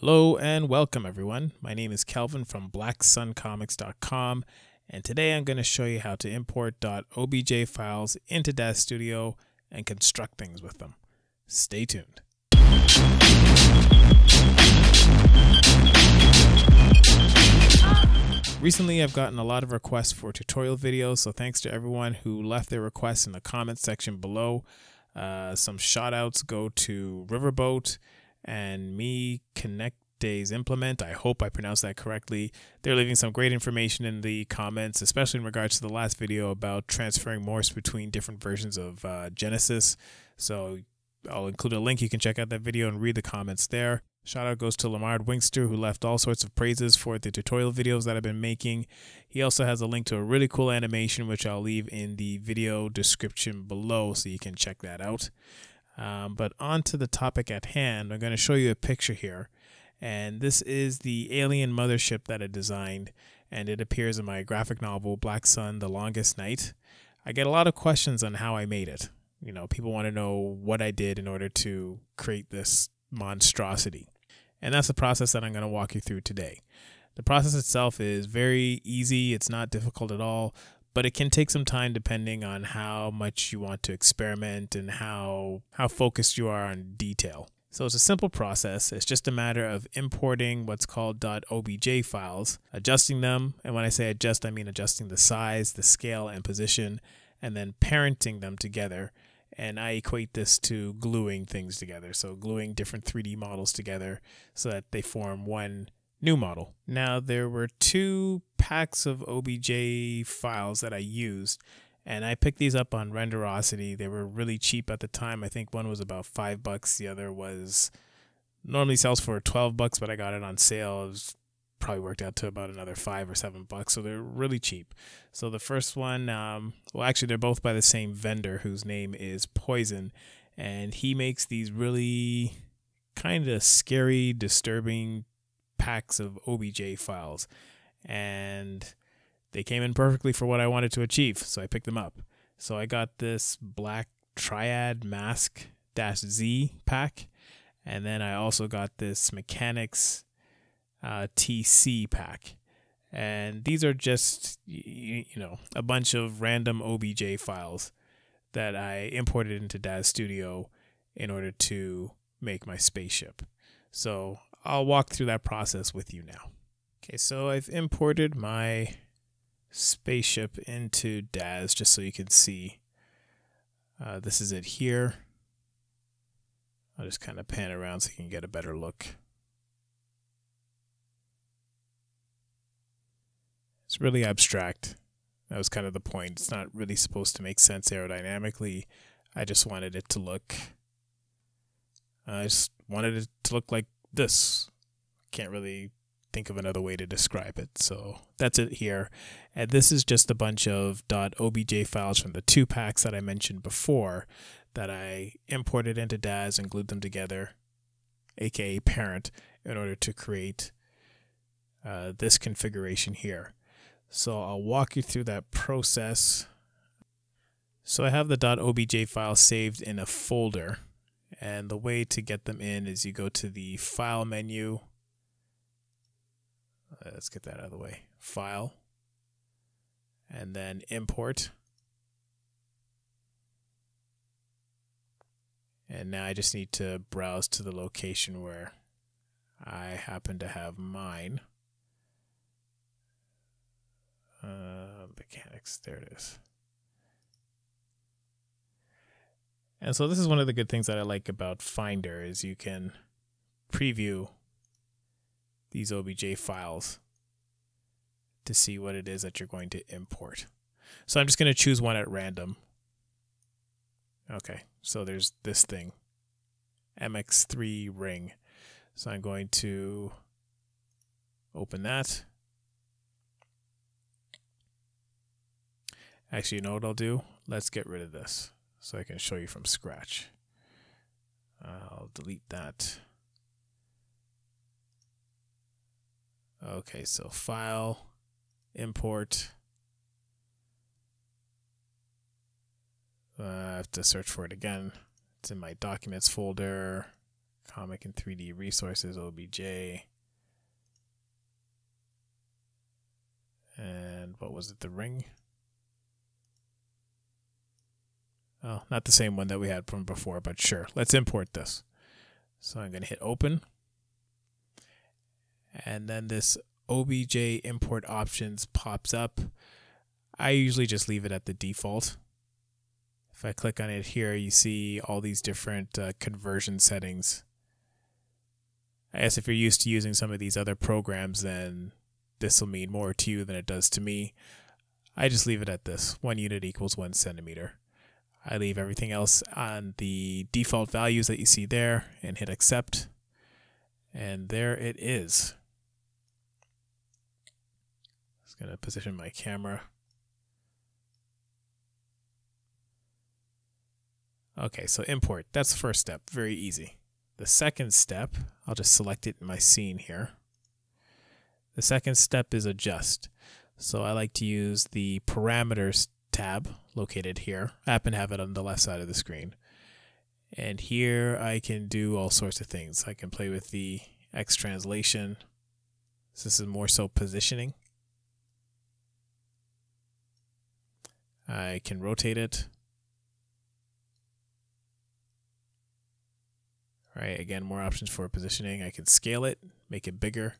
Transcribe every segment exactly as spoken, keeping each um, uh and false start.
Hello and welcome everyone. My name is Calvin from black sun comics dot com, and today I'm going to show you how to import .obj files into DAZ Studio and construct things with them. Stay tuned. Recently I've gotten a lot of requests for tutorial videos, so thanks to everyone who left their requests in the comments section below. Uh, some shout outs go to Riverboat and me, Connect Days Implement. I hope I pronounced that correctly. They're leaving some great information in the comments, especially in regards to the last video about transferring Morse between different versions of uh, Genesis. So I'll include a link. You can check out that video and read the comments there. Shout out goes to Lamard Wingster, who left all sorts of praises for the tutorial videos that I've been making. He also has a link to a really cool animation, which I'll leave in the video description below, so you can check that out. Um, but on to the topic at hand. I'm going to show you a picture here, and this is the alien mothership that I designed, and it appears in my graphic novel, Black Sun, The Longest Night. I get a lot of questions on how I made it. You know, people want to know what I did in order to create this monstrosity, and that's the process that I'm going to walk you through today. The process itself is very easy. It's not difficult at all, but it can take some time depending on how much you want to experiment and how how focused you are on detail. So it's a simple process. It's just a matter of importing what's called .obj files, adjusting them, and when I say adjust, I mean adjusting the size, the scale, and position, and then parenting them together. And I equate this to gluing things together, so gluing different three D models together so that they form one new model. Now, there were two packs of O B J files that I used, and I picked these up on Renderosity. They were really cheap at the time. I think one was about five bucks. The other was normally sells for twelve bucks, but I got it on sale. It was probably worked out to about another five or seven bucks. So they're really cheap. So the first one, um, well, actually, they're both by the same vendor whose name is Poison, and he makes these really kind of scary, disturbing packs of O B J files, and they came in perfectly for what I wanted to achieve, so I picked them up. So I got this Black Triad Mask -Z pack, and then I also got this Mechanics uh, T C pack, and these are just you, you know a bunch of random O B J files that I imported into DAZ Studio in order to make my spaceship. So I'll walk through that process with you now. Okay, so I've imported my spaceship into DAZ just so you can see. Uh, this is it here. I'll just kind of pan around so you can get a better look. It's really abstract. That was kind of the point. It's not really supposed to make sense aerodynamically. I just wanted it to look... I just wanted it to look like this. Can't really think of another way to describe it. So that's it here. And this is just a bunch of .obj files from the two packs that I mentioned before that I imported into DAZ and glued them together, aka parent, in order to create uh, this configuration here. So I'll walk you through that process. So I have the .obj file saved in a folder, and the way to get them in is you go to the File menu. Let's get that out of the way. File. And then Import. And now I just need to browse to the location where I happen to have mine. Uh, mechanics, there it is. And so this is one of the good things that I like about Finder, is you can preview these O B J files to see what it is that you're going to import. So I'm just going to choose one at random. Okay, so there's this thing, M X three ring. So I'm going to open that. Actually, you know what I'll do? Let's get rid of this, so I can show you from scratch. I'll delete that. Okay, so File, Import. Uh, I have to search for it again. It's in my Documents folder. Comic and three D resources, O B J. And what was it, the ring? Oh, not the same one that we had from before, but sure. Let's import this. So I'm going to hit open. And then this O B J import options pops up. I usually just leave it at the default. If I click on it here, you see all these different uh, conversion settings. I guess if you're used to using some of these other programs, then this will mean more to you than it does to me. I just leave it at this. One unit equals one centimeter. I leave everything else on the default values that you see there and hit accept. And there it is. I'm just going to position my camera. Okay, so import, that's the first step, very easy. The second step, I'll just select it in my scene here. The second step is adjust. So I like to use the parameters tab located here. I happen to have it on the left side of the screen. And here I can do all sorts of things. I can play with the X translation. So this is more so positioning. I can rotate it. Right, again, more options for positioning. I can scale it, make it bigger.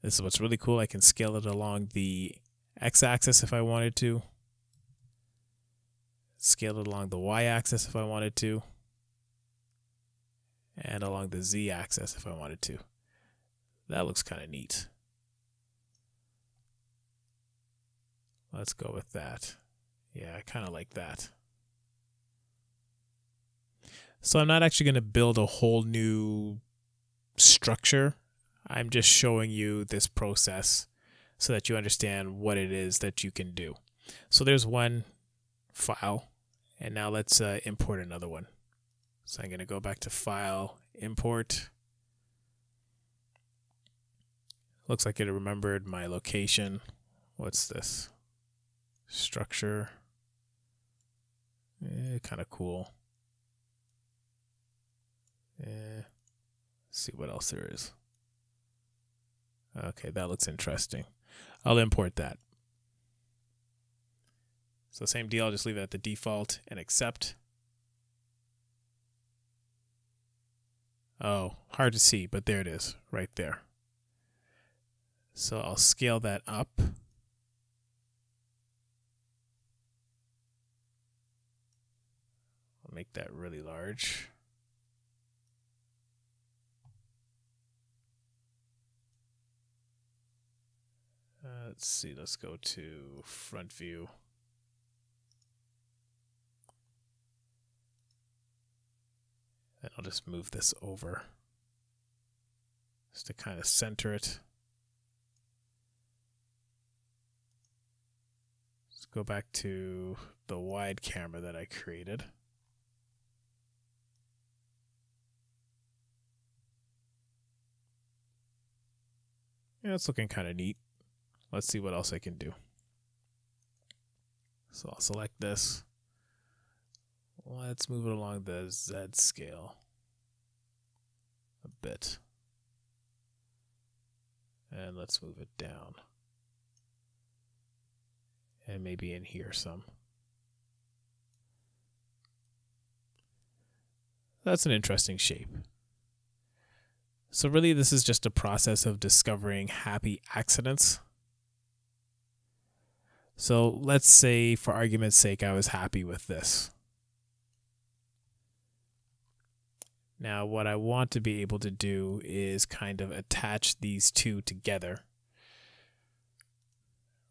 This is what's really cool. I can scale it along the x-axis if I wanted to. Scale it along the y-axis if I wanted to. And along the z-axis if I wanted to. That looks kind of neat. Let's go with that. Yeah, I kind of like that. So I'm not actually going to build a whole new structure. I'm just showing you this process so that you understand what it is that you can do. So there's one file, and now let's uh, import another one. So I'm going to go back to File, Import. Looks like it remembered my location. What's this? Structure. Eh, kind of cool. Yeah. Let's see what else there is. Okay, that looks interesting. I'll import that. So same deal, I'll just leave it at the default and accept. Oh, hard to see, but there it is, right there. So I'll scale that up. I'll make that really large. Uh, let's see, let's go to front view. And I'll just move this over just to kind of center it. Let's go back to the wide camera that I created. Yeah, it's looking kind of neat. Let's see what else I can do. So I'll select this. Let's move it along the Z scale a bit. And let's move it down. And maybe in here some. That's an interesting shape. So really this is just a process of discovering happy accidents. So let's say, for argument's sake, I was happy with this. Now, what I want to be able to do is kind of attach these two together.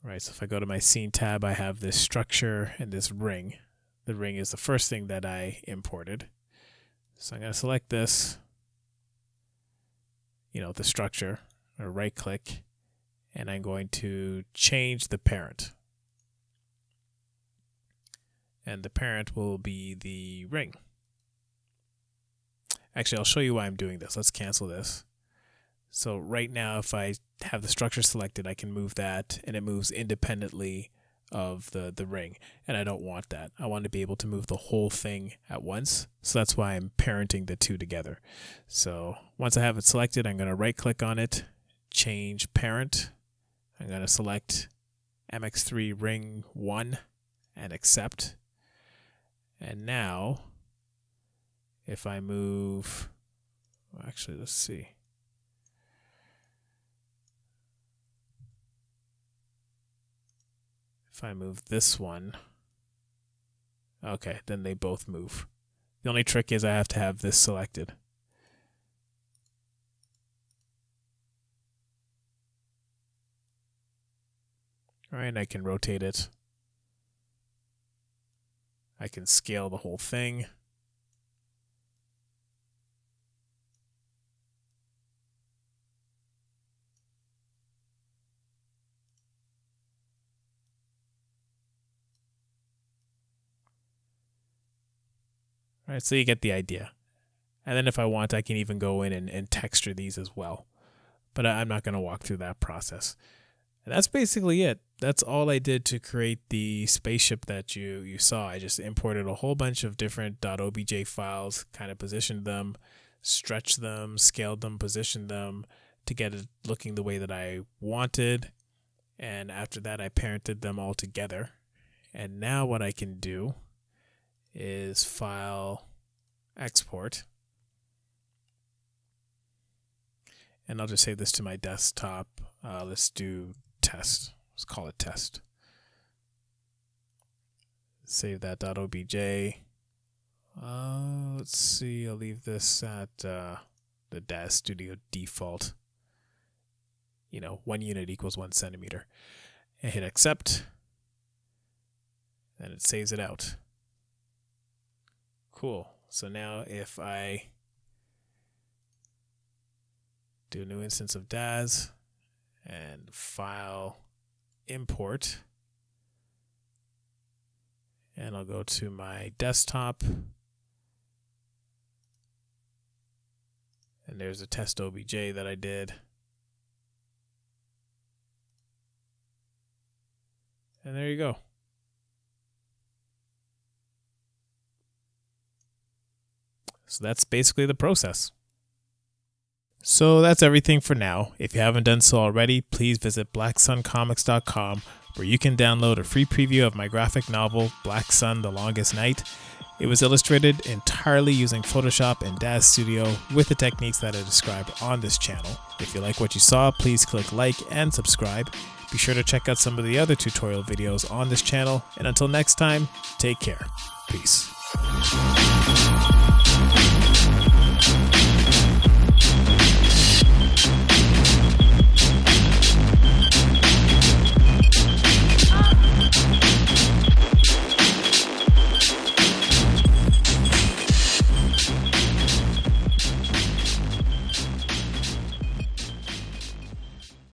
Right, so if I go to my scene tab, I have this structure and this ring. The ring is the first thing that I imported. So I'm going to select this, you know, the structure, or right click, and I'm going to change the parent. And the parent will be the ring. Actually, I'll show you why I'm doing this. Let's cancel this. So right now, if I have the structure selected, I can move that, and it moves independently of the, the ring, and I don't want that. I want to be able to move the whole thing at once, so that's why I'm parenting the two together. So once I have it selected, I'm going to right-click on it, change parent. I'm going to select M X three ring one and accept. And now, if I move, actually, let's see. If I move this one, okay, then they both move. The only trick is I have to have this selected. All right, I can rotate it. I can scale the whole thing. All right, so you get the idea. And then if I want, I can even go in and, and texture these as well. But I, I'm not going to walk through that process. And that's basically it. That's all I did to create the spaceship that you, you saw. I just imported a whole bunch of different .obj files, kind of positioned them, stretched them, scaled them, positioned them to get it looking the way that I wanted. And after that, I parented them all together. And now what I can do is file, export, and I'll just save this to my desktop. Uh, let's do test. Let's call it test. Save that .obj. Uh, let's see. I'll leave this at uh, the DAZ Studio default. You know, one unit equals one centimeter. And hit accept, and it saves it out. Cool. So now if I do a new instance of DAZ and file import, and I'll go to my desktop, and there's a test O B J that I did, and there you go. So that's basically the process. So that's everything for now. If you haven't done so already, please visit black sun comics dot com, where you can download a free preview of my graphic novel, Black Sun: The Longest Night. It was illustrated entirely using Photoshop and DAZ Studio with the techniques that I describe on this channel. If you like what you saw, please click like and subscribe. Be sure to check out some of the other tutorial videos on this channel. And until next time, take care. Peace.